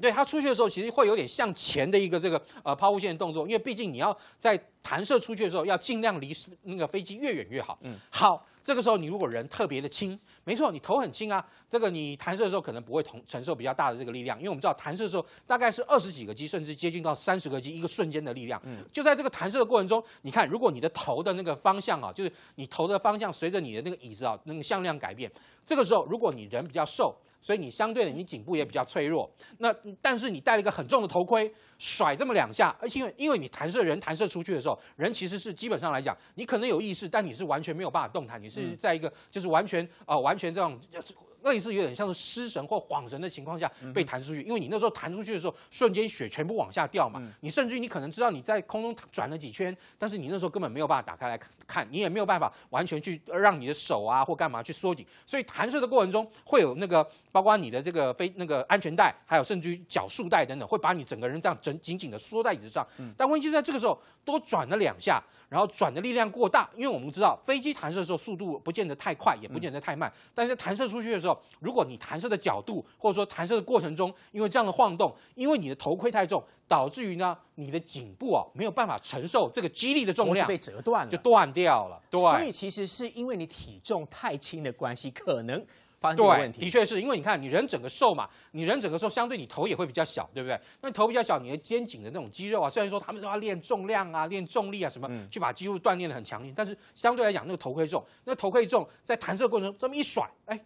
对，它出去的时候，其实会有点向前的一个这个呃抛物线的动作，因为毕竟你要在弹射出去的时候，要尽量离那个飞机越远越好。嗯，好，这个时候你如果人特别的轻，没错，你头很轻啊，这个你弹射的时候可能不会同承受比较大的这个力量，因为我们知道弹射的时候大概是二十几个 G， 甚至接近到三十个 G 一个瞬间的力量。嗯，就在这个弹射的过程中，你看，如果你的头的那个方向啊，就是你头的方向随着你的那个椅子啊那个向量改变，这个时候如果你人比较瘦。 所以你相对的，你颈部也比较脆弱。那但是你戴了一个很重的头盔，甩这么两下，而且因为因为你弹射人弹射出去的时候，人其实是基本上来讲，你可能有意识，但你是完全没有办法动弹，你是在一个就是完全啊、呃、完全这种类似有点像是失神或恍神的情况下被弹出去。因为你那时候弹出去的时候，瞬间血全部往下掉嘛。你甚至于你可能知道你在空中转了几圈，但是你那时候根本没有办法打开来看，你也没有办法完全去让你的手啊或干嘛去缩紧。所以弹射的过程中会有那个。 包括你的这个飞那个安全带，还有甚至于脚束带等等，会把你整个人这样整紧紧的缩在椅子上。嗯、但问题就在这个时候多转了两下，然后转的力量过大，因为我们知道飞机弹射的时候速度不见得太快，也不见得太慢。嗯、但是弹射出去的时候，如果你弹射的角度或者说弹射的过程中，因为这样的晃动，因为你的头盔太重，导致于呢你的颈部啊没有办法承受这个激励的重量，被折断了，就断掉了。对，所以其实是因为你体重太轻的关系，可能。 发生问题对，的确是因为你看，你人整个瘦嘛，你人整个瘦，相对你头也会比较小，对不对？那头比较小，你的肩颈的那种肌肉啊，虽然说他们说要练重量啊、练重力啊什么，嗯、去把肌肉锻炼得很强硬，但是相对来讲，那个头盔重，那头盔重，在弹射过程中这么一甩，哎。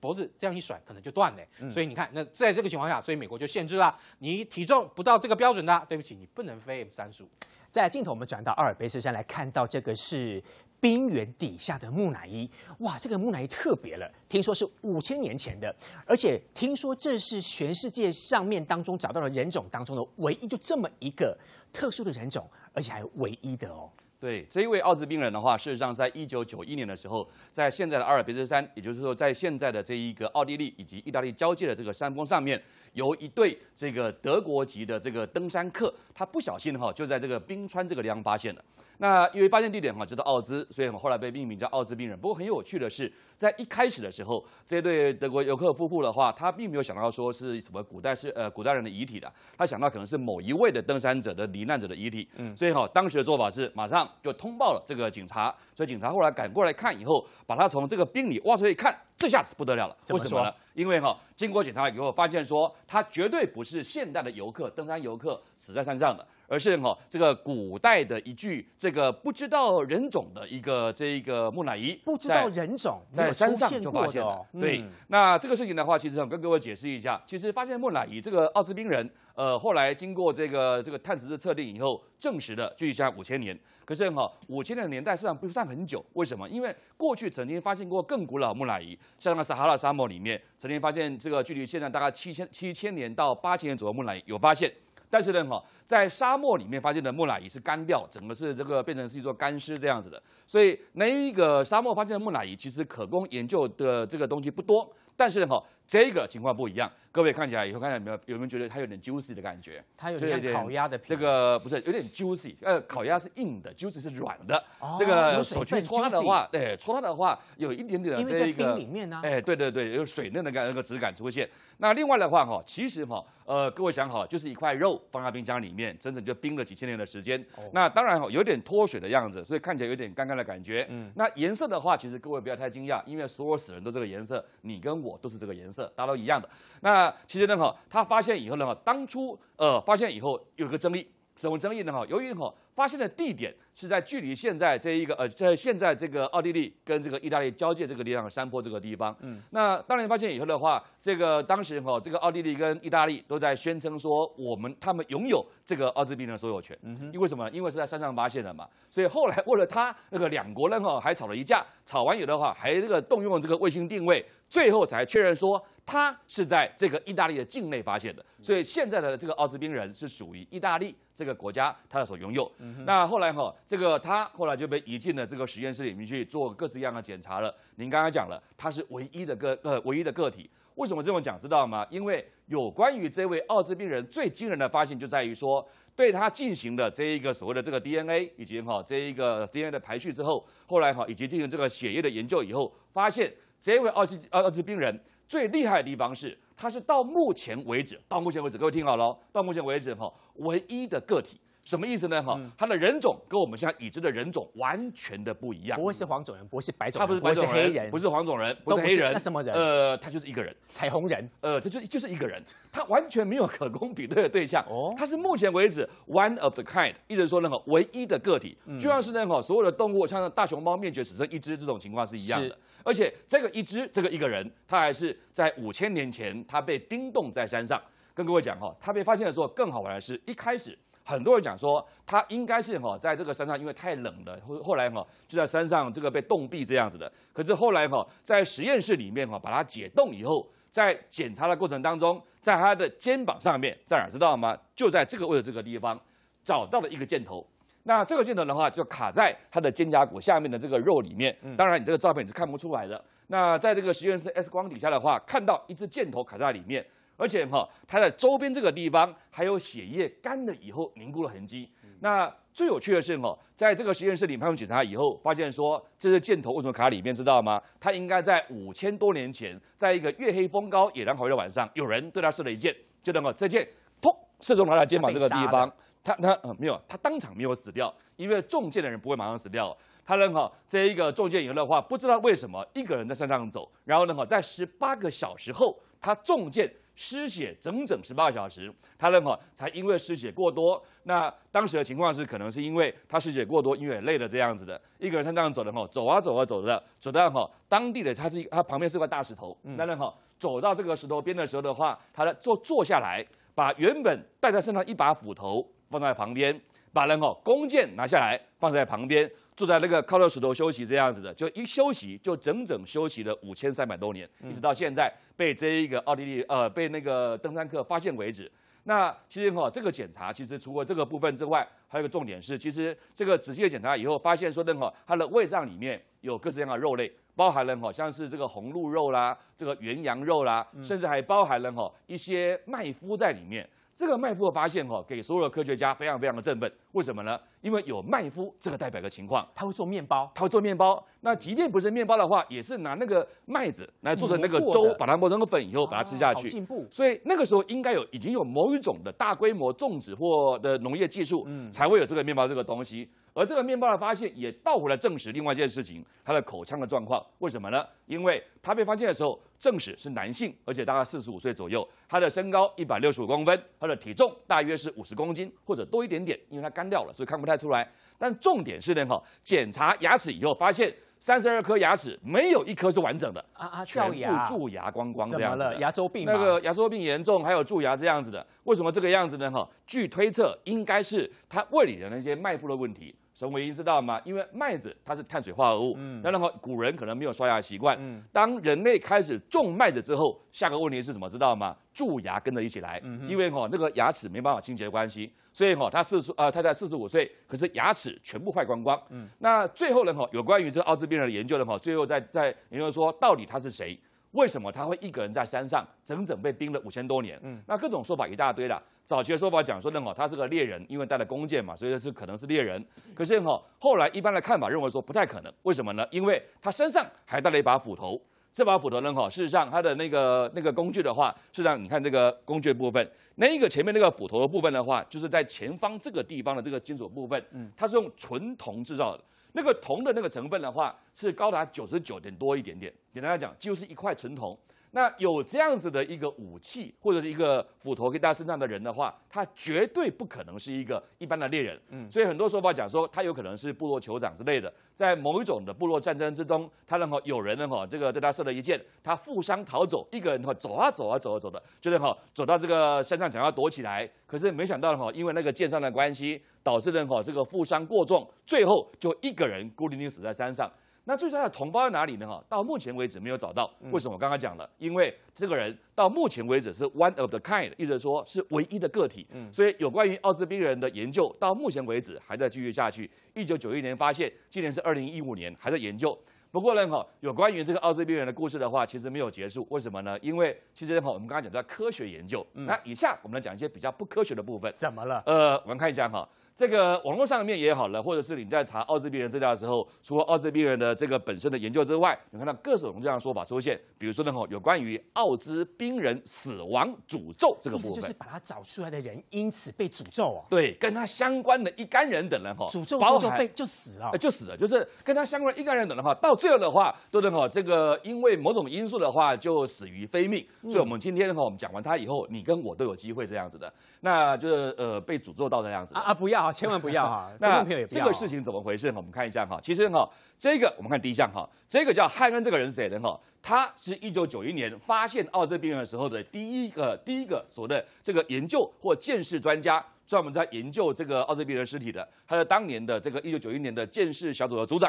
脖子这样一甩，可能就断了、欸。嗯、所以你看，那在这个情况下，所以美国就限制啦，你体重不到这个标准的，对不起，你不能飞 F 三十五。在镜头我们转到阿尔卑斯山来看到，这个是冰原底下的木乃伊。哇，这个木乃伊特别了，听说是五千年前的，而且听说这是全世界上面当中找到的人种当中的唯一就这么一个特殊的人种，而且还唯一的哦。 对这一位奥兹冰人的话，事实上在一九九一年的时候，在现在的阿尔卑斯山，也就是说在现在的这一个奥地利以及意大利交界的这个山峰上面，由一对这个德国籍的这个登山客，他不小心哈就在这个冰川这个地方发现了。那因为发现地点哈就是奥兹，所以后来被命名叫奥兹冰人。不过很有趣的是，在一开始的时候，这对德国游客夫妇的话，他并没有想到说是什么古代是呃古代人的遗体的，他想到可能是某一位的登山者的罹难者的遗体。嗯，所以哈当时的做法是马上。 就通报了这个警察，所以警察后来赶过来看以后，把他从这个冰里挖出来一看，这下子不得了了。为什么呢？因为哈、哦，经过检查以后发现说，他绝对不是现代的游客、登山游客死在山上的。而是哈这个古代的一句这个不知道人种的一个这一个木乃伊，不知道人种在山上就发现了。对，那这个事情的话，其实我跟各位解释一下，其实发现木乃伊这个奥斯宾人，呃，后来经过这个这个碳十四测定以后，证实了距离现在五千年。可是哈五千年的年代实际上不算很久，为什么？因为过去曾经发现过更古老木乃伊，像那个撒哈拉沙漠里面曾经发现这个距离现在大概七千七千年到八千年左右木乃伊有发现。 但是呢，哈，在沙漠里面发现的木乃伊是干掉，整个是这个变成是一座干尸这样子的。所以那一个沙漠发现的木乃伊，其实可供研究的这个东西不多。但是呢，哈，这个情况不一样。各位看起来以后看起来有没有有没有觉得它有点 juicy 的感觉？它有点烤鸭的皮。这个不是有点 juicy， 呃，烤鸭是硬的 ，juicy 是软的。哦。这个手去戳它的话，对，戳它的话有一点点的这一个。因为在冰里面呢、啊。哎，对对对，有水嫩的感那个质感出现。那另外的话，哈，其实哈。 呃，各位想好，就是一块肉放在冰箱里面，整整就冰了几千年的时间。Oh. 那当然有点脱水的样子，所以看起来有点干干的感觉。嗯，那颜色的话，其实各位不要太惊讶，因为所有死人都这个颜色，你跟我都是这个颜色，大家都一样的。那其实呢，哈，他发现以后呢，哈，当初呃发现以后有个争议，什么争议呢？哈，由于哈发现的地点是在距离现在这一个呃在现在这个奥地利跟这个意大利交界这个地方山坡这个地方。嗯，那当然发现以后的话。 这个当时哈、哦，这个奥地利跟意大利都在宣称说，我们他们拥有这个奥斯宾人所有权。嗯、因为什么？因为是在山上发现的嘛。所以后来为了他那个两国人哈、哦、还吵了一架，吵完有的话还这个动用了这个卫星定位，最后才确认说他是在这个意大利的境内发现的。所以现在的这个奥斯宾人是属于意大利这个国家他的所拥有。嗯、那后来哈、哦，这个他后来就被移进了这个实验室里面去做各式各样的检查了。您刚刚讲了，他是唯一的个呃唯一的个体。 为什么这么讲？知道吗？因为有关于这位奥斯宾人最惊人的发现就在于说，对他进行的这一个所谓的这个 D N A 以及哈这一个 D N A 的排序之后，后来哈以及进行这个血液的研究以后，发现这位奥斯奥斯宾人最厉害的地方是，他是到目前为止，到目前为止，各位听好了，到目前为止哈唯一的个体。 什么意思呢？哈、嗯，它的人种跟我们现在已知的人种完全的不一样。不会是黄种人，不会是白种人，他不是白种人，不是黄种人，不是黑人，那什么人？呃，他就是一个人，彩虹人，呃，这就就是一个人，他完全没有可供比对的对象。哦，他是目前为止 one of the kind， 意思说呢，唯一的个体，就像是呢，哈，所有的动物，像大熊猫灭绝只剩一只这种情况是一样的。而且这个一只，这个一个人，他还是在五千年前，他被冰冻在山上。跟各位讲哈，他被发现的时候更好玩的是，一开始。 很多人讲说，他应该是哈，在这个山上，因为太冷了，后后来哈就在山上这个被冻毙这样子的。可是后来哈，在实验室里面哈，把它解冻以后，在检查的过程当中，在他的肩膀上面，在哪知道吗？就在这个位置这个地方，找到了一个箭头。 那这个箭头的话，就卡在它的肩胛骨下面的这个肉里面。当然，你这个照片你是看不出来的。那在这个实验室 X 光底下的话，看到一支箭头卡在里面，而且哈，它的周边这个地方还有血液干了以后凝固的痕迹。那最有趣的是哈，在这个实验室里面检查以后，发现说这支箭头为什么卡里面，知道吗？它应该在五千多年前，在一个月黑风高、野狼嚎的晚上，有人对它射了一箭，就那么这箭，砰，射中他的肩膀这个地方。 他他、呃、没有，他当场没有死掉，因为中箭的人不会马上死掉。他呢哈，这一个中箭以后的话，不知道为什么一个人在山上走，然后呢哈，在十八个小时后，他中箭失血整整十八个小时，他呢哈才因为失血过多。那当时的情况是，可能是因为他失血过多，因为累了这样子的，一个人在山上走的哈，走啊走啊走的，走到哈当地的他是他旁边是块大石头，那呢哈走到这个石头边的时候的话，他坐坐下来，把原本带在身上一把斧头。 放在旁边，把人哈、哦、弓箭拿下来，放在旁边，坐在那个靠着石头休息这样子的，就一休息就整整休息了五千三百多年，嗯、一直到现在被这一个奥地利呃被那个登山客发现为止。那其实哈、哦、这个检查其实除了这个部分之外，还有一个重点是，其实这个仔细的检查以后发现说呢哈、哦，它的胃脏里面有各式各样的肉类。 包含了哈，像是这个红鹿肉啦，这个原羊肉啦，甚至还包含了哈一些麦麸在里面。这个麦麸的发现哈，给所有的科学家非常非常的振奋。为什么呢？因为有麦麸，这个代表一个情况，它会做面包，它会做面包。那即便不是面包的话，也是拿那个麦子来做成那个粥，把它磨成粉以后，把它吃下去。进步。所以那个时候应该有已经有某一种的大规模种植或的农业技术，才会有这个面包这个东西。 而这个面包的发现也倒回来证实另外一件事情，它的口腔的状况。为什么呢？因为它被发现的时候，正史是男性，而且大概四十五岁左右，他的身高一百六十五公分，他的体重大约是五十公斤或者多一点点，因为他干掉了，所以看不太出来。但重点是呢，哈，检查牙齿以后发现三十二颗牙齿没有一颗是完整的啊啊，全部蛀牙光光这样子，牙周病那个牙周病严重，还有蛀牙这样子的。为什么这个样子呢？哈，据推测应该是他胃里的那些麦麸的问题。 神维医知道吗？因为麦子它是碳水化合物，嗯，那那么古人可能没有刷牙习惯，嗯，当人类开始种麦子之后，下个问题是什么？知道吗？蛀牙跟着一起来，嗯，因为哈、哦、那个牙齿没办法清洁的关系，所以哈、哦、他四十呃他才四十五岁，可是牙齿全部坏光光，嗯，那最后呢哈、哦、有关于这奥兹病人的研究呢哈、哦，最后在在研究说到底他是谁？ 为什么他会一个人在山上整整被冰了五千多年？嗯，那各种说法一大堆啦。早期的说法讲说呢，哦，他是个猎人，因为带了弓箭嘛，所以是可能是猎人。可是哈、哦，后来一般的看法认为说不太可能，为什么呢？因为他身上还带了一把斧头。这把斧头呢，哈，事实上他的那个那个工具的话，事实上你看这个工具的部分，那一个前面那个斧头的部分的话，就是在前方这个地方的这个金属部分，嗯，它是用纯铜制造的。 那个铜的那个成分的话，是高达九十九点多一点点。简单来讲，就是一块纯铜。那有这样子的一个武器或者是一个斧头给大家身上的人的话，他绝对不可能是一个一般的猎人。嗯，所以很多说法讲说，他有可能是部落酋长之类的，在某一种的部落战争之中，他然后有人呢哈，这个对他射了一箭，他负伤逃走，一个人哈走啊走啊走啊走的，就是哈走到这个山上想要躲起来。 可是没想到哈，因为那个箭伤的关系，导致呢哈这个负伤过重，最后就一个人孤零零死在山上。那最初他的同胞在哪里呢？哈，到目前为止没有找到。为什么？我刚刚讲了，因为这个人到目前为止是 one of the kind， 意思说是唯一的个体。嗯，所以有关于奥兹病人的研究到目前为止还在继续下去。一九九一年发现，今年是二零一五年，还在研究。 不过呢，哈，有关于这个奥兹病人的故事的话，其实没有结束。为什么呢？因为其实哈，我们刚才讲到科学研究，嗯、那以下我们来讲一些比较不科学的部分。怎么了？呃，我们看一下哈，这个网络上面也好了，或者是你在查奥兹病人资料的时候，除了奥兹病人的这个本身的研究之外，你看到各种这样的说法出现。比如说呢，哈，有关于奥兹病人死亡诅咒这个部分，就是把他找出来的人因此被诅咒啊。对，跟他相关的一干人等人哈，诅咒诅咒被就死了、呃，就死了，就是跟他相关的一干人等人哈，到最。 最后的话，都能哈，这个因为某种因素的话，就死于非命。嗯、所以，我们今天的话，我们讲完他以后，你跟我都有机会这样子的，那就是呃被诅咒到这样子啊啊！不要啊，千万不要啊！那这个事情怎么回事？我们看一下哈。其实哈，这个我们看第一项哈，这个叫汉恩这个人是谁呢？哈，他是一九九一年发现奥兹病人的时候的第一个第一个所谓的这个研究或见识专家。 专门在研究这个奥兹病人尸体的，他是当年的这个一九九一年的见识小组的组长。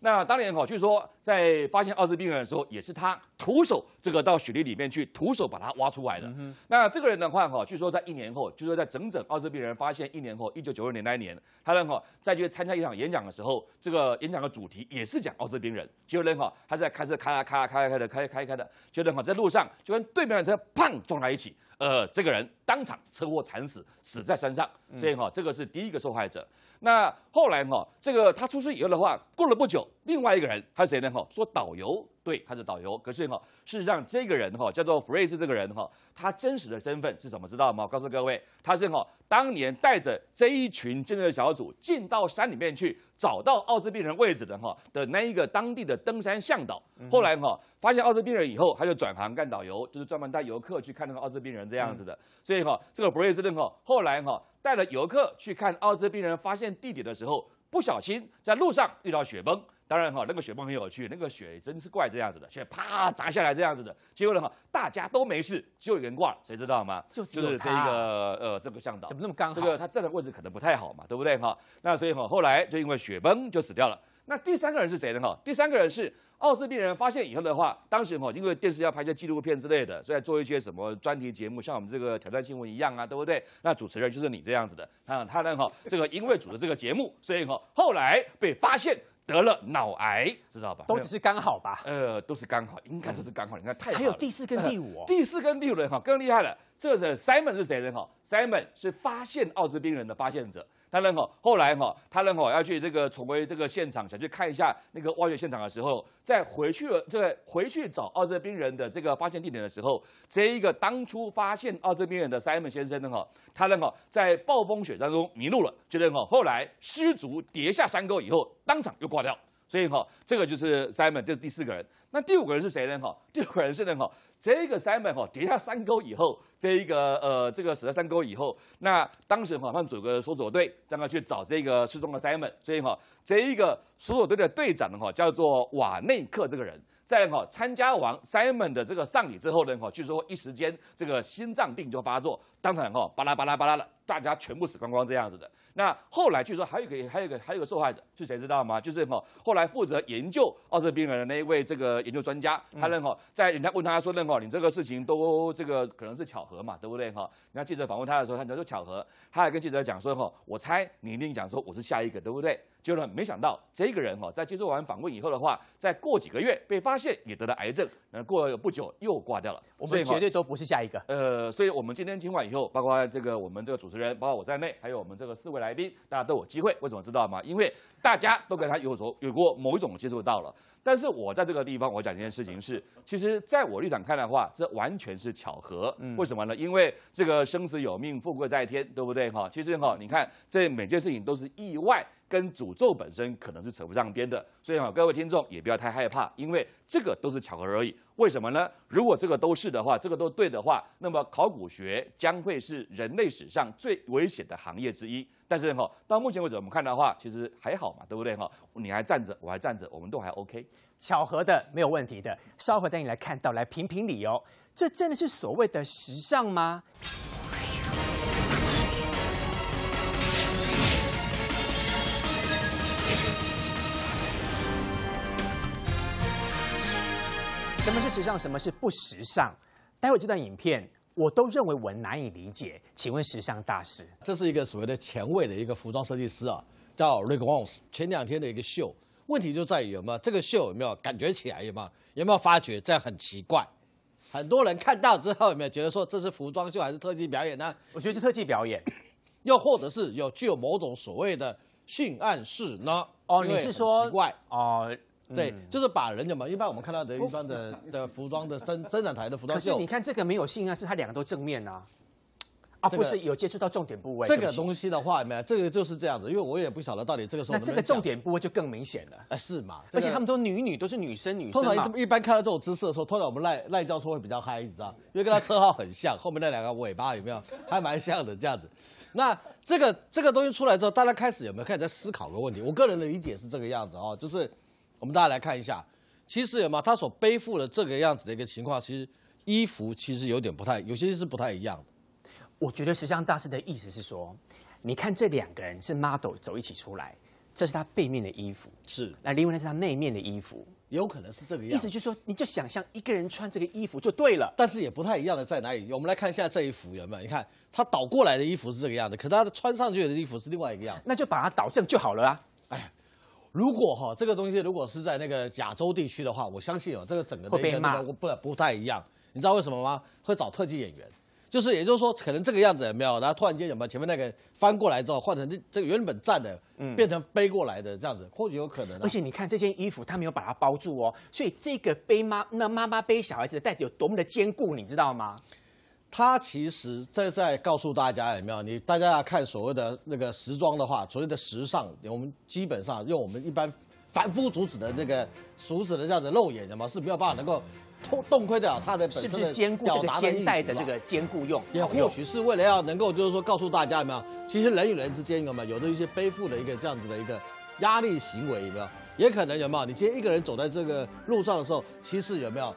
那当年哈，据说在发现奥兹病人的时候，也是他徒手这个到雪地里面去徒手把它挖出来的。嗯、那这个人的话哈，据说在一年后，据说在整整奥兹病人发现一年后，一九九二年那一年，他呢哈再去参加一场演讲的时候，这个演讲的主题也是讲奥兹病人。结果呢哈，他在开车开啊开啊开啊开的开开开的，结果呢哈在路上就跟对面的车砰撞在一起。 呃，这个人当场车祸惨死，死在山上，所以哈、哦，这个是第一个受害者。那后来哈、哦，这个他出事以后的话，过了不久，另外一个人他是谁呢？哈，说导游，对，他是导游。可是哈、哦，事实上这个人哈、哦，叫做弗瑞斯这个人哈、哦，他真实的身份是什么？知道吗？我告诉各位，他是哈、哦，当年带着这一群见证小组进到山里面去。 找到奥兹病人位置的哈的那一个当地的登山向导，后来哈发现奥兹病人以后，他就转行干导游，就是专门带游客去看那个奥兹病人这样子的。嗯、所以哈，这个弗瑞斯顿哈后来哈带了游客去看奥兹病人发现地点的时候，不小心在路上遇到雪崩。 当然哈，那个雪崩很有趣，那个雪真是怪这样子的，雪啪砸下来这样子的，结果呢哈，大家都没事，只有一个人挂了，谁知道吗？ 就, 就是这个呃这个向导，怎么那么刚好？这个他站的位置可能不太好嘛，对不对哈？那所以哈，后来就因为雪崩就死掉了。那第三个人是谁呢？哈，第三个人是奥兹病人发现以后的话，当时哈因为电视要拍一些纪录片之类的，所以做一些什么专题节目，像我们这个挑战新闻一样啊，对不对？那主持人就是你这样子的，啊，他呢哈这个因为主持这个节目，所以哈后来被发现。 得了脑癌，知道吧？都只是刚好吧？呃，都是刚好，应该都是刚好。你看，太好了。还有第四跟第五、哦呃，第四跟第五人哈更厉害了。这个 Simon 是谁呢？哈 ，Simon 是发现奥兹病人的发现者。他呢哈后来哈他呢哈要去这个重回这个现场，想去看一下那个挖掘现场的时候，再回去了，这个回去找奥兹病人的这个发现地点的时候，这一个当初发现奥兹病人的 Simon 先生呢哈，他呢哈在暴风雪当中迷路了，觉得哈后来失足跌下山沟以后，当场又挂。 挂掉，所以哈，这个就是 Simon， 这是第四个人。那第五个人是谁呢？哈，第五个人是呢哈，这个 Simon 哈跌下山沟以后，这一个呃这个死在山沟以后，那当时哈他们组个搜索队，让他去找这个失踪的 Simon。所以哈，这一个搜索队的队长呢哈叫做瓦内克这个人。 在哈参加完 Simon 的这个丧礼之后呢，哈据说一时间这个心脏病就发作，当场哈巴拉巴拉巴拉了，大家全部死光光这样子的。那后来据说还有一个还有一个还有一个受害者是谁知道吗？就是哈后来负责研究奥斯病人的那一位这个研究专家，他呢哈在人家问他说呢哈你这个事情都这个可能是巧合嘛，对不对哈？人家记者访问他的时候，他讲说巧合，他还跟记者讲说哈我猜你一定讲说我是下一个，对不对？ 结果没想到这个人哈，在接受完访问以后的话，再过几个月被发现也得了癌症，然后过了不久又挂掉了。我们绝对都不是下一个。呃，所以我们今天今晚以后，包括这个我们这个主持人，包括我在内，还有我们这个四位来宾，大家都有机会。为什么知道吗？因为大家都跟他有所有过某一种接触到了。但是我在这个地方，我讲一件事情是，其实在我立场看的话，这完全是巧合。嗯、为什么呢？因为这个生死有命，富贵在天，对不对哈？其实哈，你看这每件事情都是意外。 跟诅咒本身可能是扯不上边的，所以啊，各位听众也不要太害怕，因为这个都是巧合而已。为什么呢？如果这个都是的话，这个都对的话，那么考古学将会是人类史上最危险的行业之一。但是哈，到目前为止我们看的话，其实还好嘛，对不对哈？你还站着，我还站着，我们都还 OK。巧合的没有问题的，稍后带你来看到，来评评理哦。这真的是所谓的时尚吗？ 什么是时尚，什么是不时尚？待会这段影片，我都认为我难以理解。请问时尚大师，这是一个所谓的前卫的一个服装设计师啊，叫 Rick Owens。前两天的一个秀，问题就在于有没有这个秀有没有感觉起来有没有有没有发觉这样很奇怪？很多人看到之后有没有觉得说这是服装秀还是特技表演呢？我觉得是特技表演，又或者是有具有某种所谓的性暗示呢？哦，你是说奇怪哦？ 对，嗯、就是把人家嘛，一般我们看到的一般的的服装的生生产台的服装秀，可是你看这个没有性暗示，它两个都正面啊，啊、这个、不是有接触到重点部位。这个东西的话，没有这个就是这样子，因为我也不晓得到底这个时候。那这个重点部位就更明显了，呃、是嘛？这个、而且他们都女女都是女生女生嘛。通常一般看到这种姿势的时候，通常我们赖赖教授会比较嗨，你知道，因为跟他车号很像，后面那两个尾巴有没有还蛮像的这样子。那这个这个东西出来之后，大家开始有没有开始在思考个问题？我个人的理解是这个样子哦，就是。 我们大家来看一下，其实有没有他所背负的这个样子的一个情况，其实衣服其实有点不太，有些是不太一样的。我觉得时尚大师的意思是说，你看这两个人是 model 走一起出来，这是他背面的衣服，是那另外那是他内面的衣服，有可能是这个样子。意思就是说，你就想象一个人穿这个衣服就对了，但是也不太一样的在哪里？我们来看一下这一幅有没有？你看他倒过来的衣服是这个样子，可是他穿上去的衣服是另外一个样子，那就把它倒正就好了啊。哎。 如果哈、哦、这个东西如果是在那个亚洲地区的话，我相信哦这个整个的一个那个不不太一样，你知道为什么吗？会找特技演员，就是也就是说可能这个样子也没有，然后突然间有没有前面那个翻过来之后换成这这个原本站的，嗯，变成背过来的这样子，或许有可能、啊。而且你看这件衣服它没有把它包住哦，所以这个背妈那妈妈背小孩子的袋子有多么的坚固，你知道吗？ 他其实在在告诉大家有没有？你大家要看所谓的那个时装的话，所谓的时尚，我们基本上用我们一般凡夫俗子的这个俗子的这样子肉眼什么是没有办法能够洞洞窥得了它的本身的是不是兼顾这个肩带的这个兼顾用？也或许是为了要能够就是说告诉大家有没有？其实人与人之间有没有有的一些背负的一个这样子的一个压力行为有没有？也可能有没有？你今天一个人走在这个路上的时候，其实有没有？